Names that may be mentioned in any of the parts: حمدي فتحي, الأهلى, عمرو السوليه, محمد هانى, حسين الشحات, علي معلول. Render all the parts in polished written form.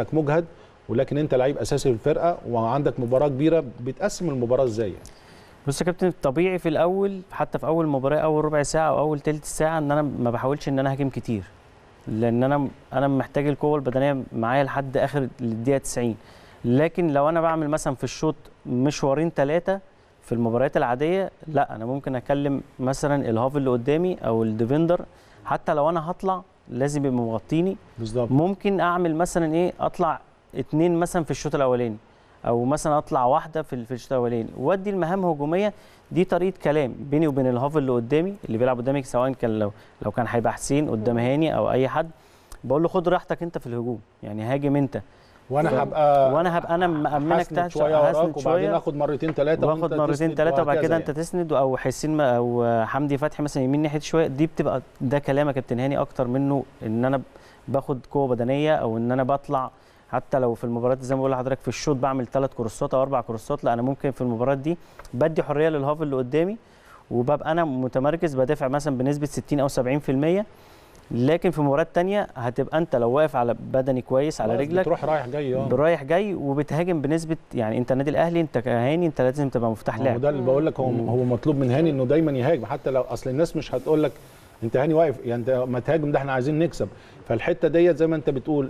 انك مجهد، ولكن انت لعيب اساسي في الفرقه وعندك مباراه كبيره، بتقسم المباراه ازاي؟ بص يا كابتن، الطبيعي في الاول حتى في اول مباراه اول ربع ساعه او اول ثلث ساعه ان انا ما بحاولش ان انا هاجم كتير، لان انا محتاج القوه البدنيه معايا لحد اخر الدقيقه 90. لكن لو انا بعمل مثلا في الشوط مشوارين ثلاثه في المباريات العاديه، لا انا ممكن اكلم مثلا الهاف اللي قدامي او الديفندر، حتى لو انا هطلع لازم يبقى مغطيني بالظبط. ممكن اعمل مثلا ايه، اطلع 2 مثلا في الشوط الاولاني، او مثلا اطلع 1 في الشوط الاولاني، وادي المهام هجوميه. دي طريقه كلام بيني وبين الهاف اللي قدامي اللي بيلعب قدامي، سواء كان لو كان هيبقى حسين قدام هاني او اي حد، بقول له خد راحتك انت في الهجوم، يعني هاجم انت وانا هبقى انا مامنك تحت شويه، وبعدين اخد مرتين ثلاثه وبعد كده انت تسند، او حسين او حمدي فتحي مثلا يمين ناحيه شويه. دي بتبقى ده كلام يا كابتن هاني، اكتر منه ان انا باخد قوه بدنيه او ان انا بطلع. حتى لو في المباريات زي ما بقول لحضرتك في الشوط بعمل 3 كروسات او 4 كروسات، لا انا ممكن في المباريات دي بدي حريه للهاف اللي قدامي، وببقى انا متمركز بدافع مثلا بنسبه 60 او 70%. لكن في مباريات تانية هتبقى انت لو واقف على بدني كويس على رجلك بتروح رايح جاي، رايح جاي، وبتهاجم بنسبه، يعني انت النادي الاهلي انت كهاني انت لازم تبقى مفتاح لعب. وده اللي بقول لك هو مطلوب من هاني انه دايما يهاجم، حتى لو اصل الناس مش هتقول لك انت هاني واقف يعني انت ما تهاجم، ده احنا عايزين نكسب. فالحته ديت زي ما انت بتقول،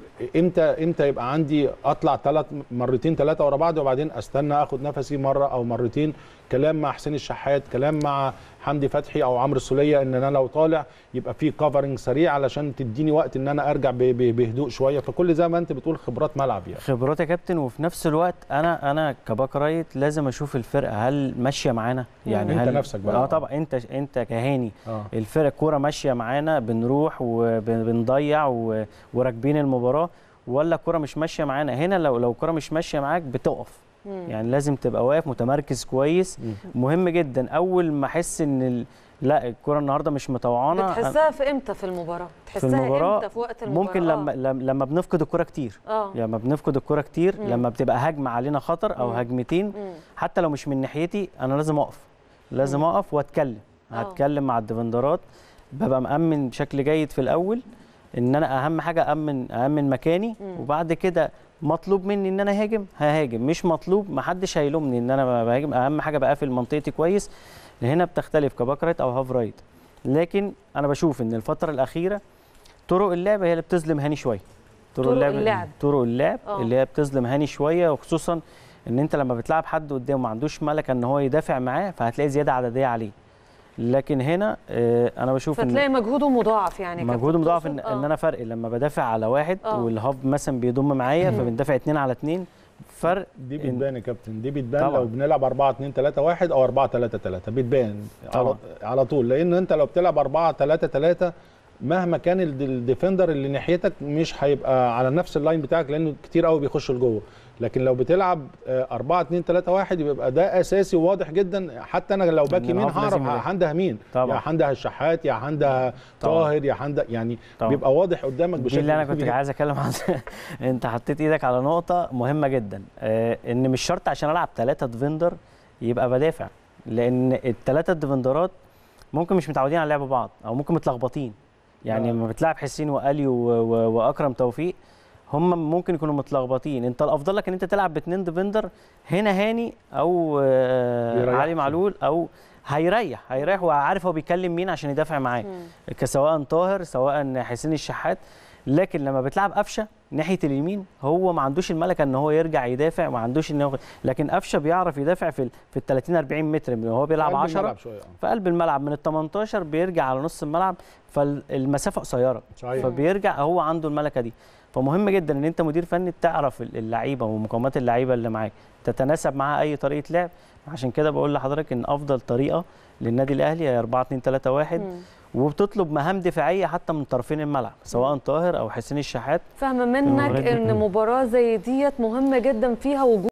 امتى يبقى عندي اطلع مرتين ثلاثه ورا بعض، وبعدين استنى اخد نفسي مره او مرتين، كلام مع حسين الشحات، كلام مع حمدي فتحي او عمرو السوليه، ان انا لو طالع يبقى في كفرنج سريع علشان تديني وقت ان انا ارجع بهدوء شويه. فكل زي ما انت بتقول خبرات ملعب، يعني خبرات يا كابتن. وفي نفس الوقت انا كباك رايت لازم اشوف الفرقه هل ماشيه معانا، يعني انت هل نفسك بقى طبعا انت كهاني الفرقه الكوره ماشيه معانا، بنروح وبنضيع وراكبين المباراه، ولا الكوره مش ماشيه معانا. هنا لو الكوره مش ماشيه معاك بتقف، يعني لازم تبقى واقف متمركز كويس. مهم جدا. اول ما احس ان لا الكوره النهارده مش متوعانه، بتحسها في امتى في المباراه؟ تحسها امتى؟ في وقت المباراه ممكن لما بنفقد الكوره كتير، لما بنفقد الكوره كتير، لما بتبقى هجمه علينا خطر او هجمتين، حتى لو مش من ناحيتي انا لازم اقف، لازم اقف واتكلم. هتكلم مع الديفندرات، ببقى مأمن بشكل جيد في الاول، ان انا اهم حاجه أأمن مكاني، وبعد كده مطلوب مني ان انا هاجم، مش مطلوب، محدش هيلومني ان انا بهاجم. اهم حاجه بقفل منطقتي كويس. هنا بتختلف كباك رايت او هاف رايت. لكن انا بشوف ان الفتره الاخيره طرق اللعب هي اللي بتظلم هاني شويه، طرق اللعب اللي هي بتظلم هاني شويه، وخصوصا ان انت لما بتلعب حد قدامه ما عندوش ملكه ان هو يدافع معاه، فهتلاقي زياده عدديه عليه. لكن هنا انا بشوف فتلاقي مجهوده مضاعف، يعني مجهوده مضاعف ان انا فرق لما بدافع على 1 والهاب مثلا بيضم معايا، فبندافع 2 على 2. فرق دي بتبان يا كابتن، دي بتبان طبعا. لو بنلعب 4-2-3-1 او 4-3-3 بتبان على طول، لان انت لو بتلعب 4-3-3 مهما كان الديفندر اللي ناحيتك مش هيبقى على نفس اللاين بتاعك، لانه كتير قوي بيخشوا لجوه. لكن لو بتلعب 4-2-3-1 يبقى ده اساسي وواضح جدا. حتى انا لو باك يمين هعرف هعندها مين، يا هعندها الشحات، يا هعندها طاهر، يا هعندها، يعني طبعا. بيبقى واضح قدامك بشكل دي اللي انا كنت عايز اتكلم عنها. انت حطيت ايدك على نقطه مهمه جدا، ان مش شرط عشان العب 3 ديفندر يبقى بدافع، لان ال3 ديفندرات ممكن مش متعودين على لعب بعض، او ممكن متلخبطين. يعني لما بتلعب حسين وآلي واكرم توفيق هم ممكن يكونوا متلخبطين. انت الافضل لك ان انت تلعب ب2 ديفندر، هنا هاني او علي معلول، او هيريح وعارف هو بيكلم مين عشان يدافع معاه، سواء طاهر سواء حسين الشحات. لكن لما بتلعب قفشه ناحيه اليمين هو ما عندوش الملكه ان هو يرجع يدافع، ما عندوش ان هو، لكن قفشه بيعرف يدافع في 30-40 متر، هو بيلعب 10 في قلب الملعب، من ال18 بيرجع على نص الملعب، فالمسافه قصيره فبيرجع، هو عنده الملكه دي. فمهم جدا ان انت مدير فني تعرف اللعيبه ومقومات اللعيبه اللي معاك، تتناسب معاها اي طريقه لعب. عشان كده بقول لحضرتك ان افضل طريقه للنادي الاهلي هي 4-2-3-1، وبتطلب مهام دفاعيه حتى من طرفين الملعب، سواء طاهر او حسين الشحات. فاهمه منك ان مباراه زي ديت مهمه جدا، فيها وجود